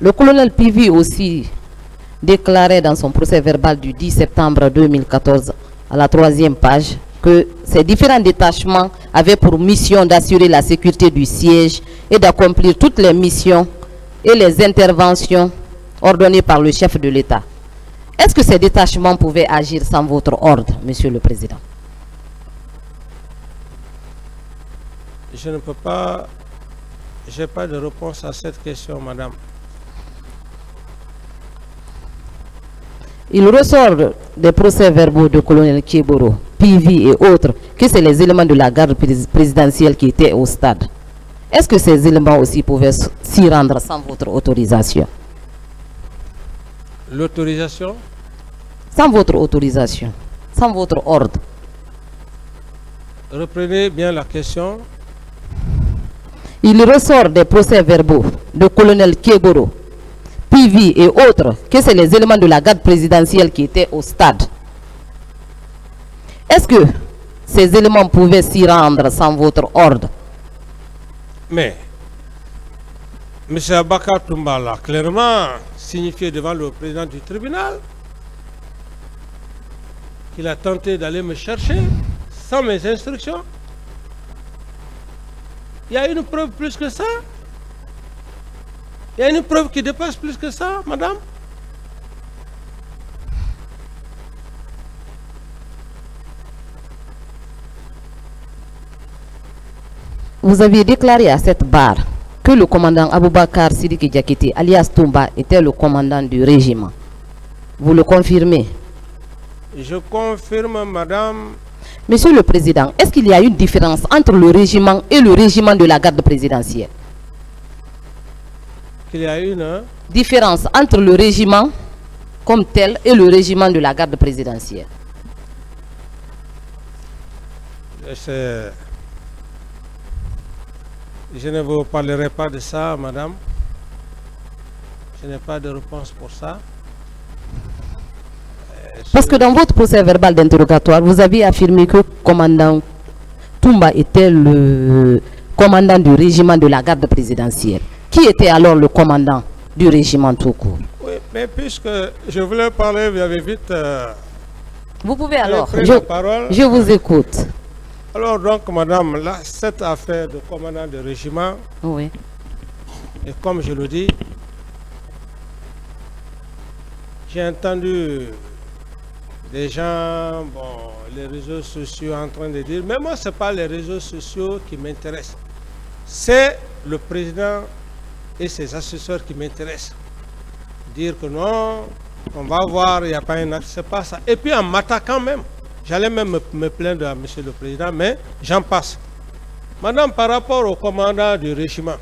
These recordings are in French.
Le colonel Pivi aussi déclarait dans son procès verbal du 10 septembre 2014 à la 3e page que ces différents détachements avaient pour mission d'assurer la sécurité du siège et d'accomplir toutes les missions et les interventions ordonnées par le chef de l'État. Est-ce que ces détachements pouvaient agir sans votre ordre, Monsieur le Président? Je ne peux pas... Je n'ai pas de réponse à cette question, madame. Il ressort des procès-verbaux de colonel Kéboro, Pivi et autres que c'est les éléments de la garde présidentielle qui étaient au stade. Est-ce que ces éléments aussi pouvaient s'y rendre sans votre autorisation? L'autorisation? Sans votre autorisation, sans votre ordre. Reprenez bien la question. Il ressort des procès-verbaux de colonel Kéboro, Pivi et autres que c'est les éléments de la garde présidentielle qui étaient au stade. Est-ce que ces éléments pouvaient s'y rendre sans votre ordre? Mais, M. Aboubakar Toumba l'a clairement signifié devant le président du tribunal qu'il a tenté d'aller me chercher sans mes instructions. Il y a une preuve plus que ça. Il y a une preuve qui dépasse plus que ça, madame. Vous aviez déclaré à cette barre que le commandant Aboubakar Sidiki Diakité, alias Toumba, était le commandant du régiment. Vous le confirmez? Je confirme, madame. Monsieur le Président, est-ce qu'il y a une différence entre le régiment et le régiment de la garde présidentielle? Qu'il y a une différence entre le régiment comme tel et le régiment de la garde présidentielle? Je ne vous parlerai pas de ça, madame. Je n'ai pas de réponse pour ça. Parce que dans votre procès verbal d'interrogatoire, vous avez affirmé que le commandant Toumba était le commandant du régiment de la garde présidentielle. Qui était alors le commandant du régiment tout court? Oui, mais puisque je voulais parler, vous avez vite... vous pouvez alors, je vous écoute. Alors donc, madame, là, cette affaire de commandant de régiment, oui. Et comme je le dis, j'ai entendu... Les gens, bon, les réseaux sociaux en train de dire, mais moi, ce n'est pas les réseaux sociaux qui m'intéressent. C'est le président et ses assesseurs qui m'intéressent. Dire que non, on va voir, il n'y a pas un acte, c'est pas ça. Et puis en m'attaquant même, j'allais même me plaindre à M. le Président, mais j'en passe. Madame, par rapport au commandant du régiment,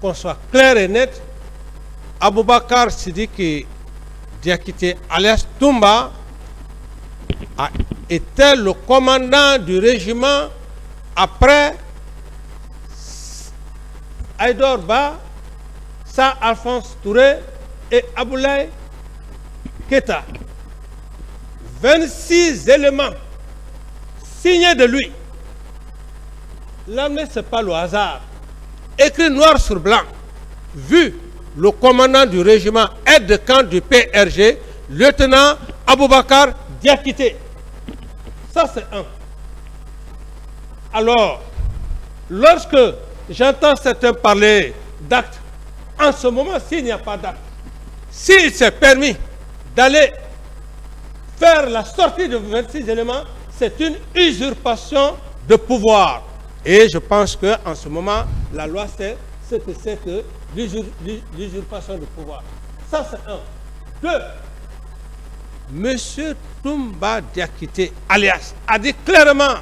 qu'on soit clair et net, Aboubakar Sidiki Diakité, alias Toumba, était le commandant du régiment après Aïdor Ba, Saint-Alphonse Touré et Aboulay Keta. 26 éléments signés de lui. L'amener, ce n'est pas le hasard. Écrit noir sur blanc. Vu le commandant du régiment aide de camp du PRG, lieutenant Aboubakar Diakité. Ça, c'est un. Alors, lorsque j'entends certains parler d'actes, en ce moment, s'il n'y a pas d'actes, s'il s'est permis d'aller faire la sortie de 26 éléments, c'est une usurpation de pouvoir. Et je pense qu'en ce moment, la loi sait ce que c'est que l'usurpation de pouvoir. Ça, c'est un. Deux. Monsieur Toumba Diakité, alias, a dit clairement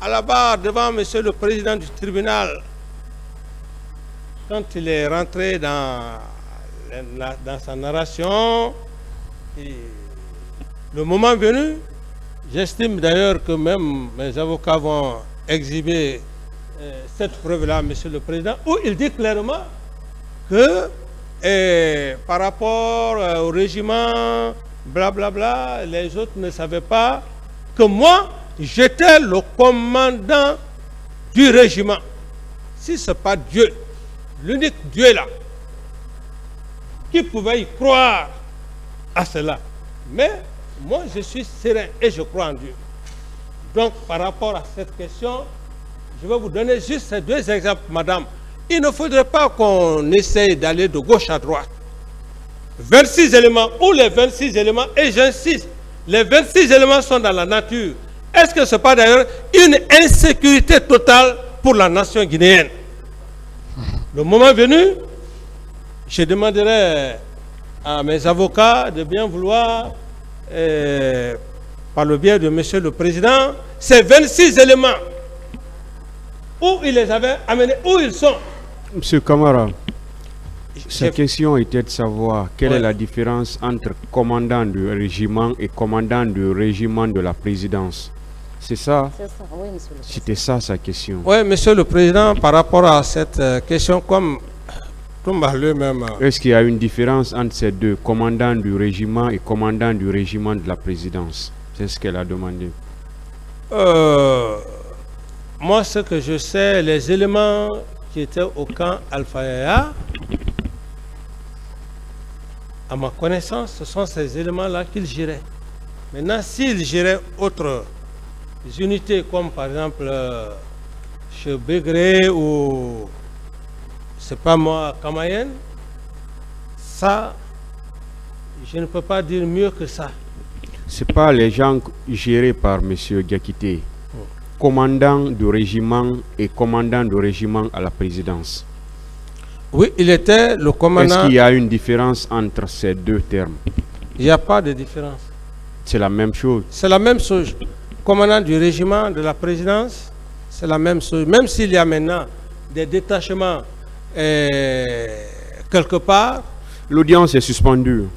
à la barre devant monsieur le président du tribunal, quand il est rentré dans sa narration, et le moment venu, j'estime d'ailleurs que même mes avocats vont exhiber cette preuve-là, monsieur le président, où il dit clairement que par rapport au régiment, blablabla, bla, bla, les autres ne savaient pas que moi, j'étais le commandant du régiment. Si ce n'est pas Dieu, l'unique Dieu là, qui pouvait y croire à cela. Mais moi, je suis serein et je crois en Dieu. Donc, par rapport à cette question, je vais vous donner juste ces deux exemples, madame. Il ne faudrait pas qu'on essaye d'aller de gauche à droite. 26 éléments, ou les 26 éléments, et j'insiste, les 26 éléments sont dans la nature. Est-ce que ce n'est pas d'ailleurs une insécurité totale pour la nation guinéenne? Le moment venu, je demanderai à mes avocats de bien vouloir, par le biais de monsieur le président, ces 26 éléments, où ils les avaient amenés, où ils sont. Monsieur Kamara, sa question était de savoir quelle est la différence entre commandant du régiment et commandant du régiment de la présidence. C'est ça? Oui, monsieur le président. C'était ça sa question. Oui, monsieur le président, par rapport à cette question, comme Toumba lui-même... Est-ce qu'il y a une différence entre ces deux, commandant du régiment et commandant du régiment de la présidence? C'est ce qu'elle a demandé. Moi, ce que je sais, les éléments qui étaient au camp Alpha-Yaya, à ma connaissance, ce sont ces éléments-là qu'ils géraient. Maintenant, s'ils géraient autres unités, comme par exemple chez Bégré ou, c'est pas moi, Kamayenne, ça, je ne peux pas dire mieux que ça. Ce n'est pas les gens gérés par M. Gyakité, commandant du régiment et commandant du régiment à la présidence. Oui, il était le commandant... Est-ce qu'il y a une différence entre ces deux termes? Il n'y a pas de différence. C'est la même chose. C'est la même chose. Commandant du régiment, de la présidence, c'est la même chose. Même s'il y a maintenant des détachements quelque part... L'audience est suspendue.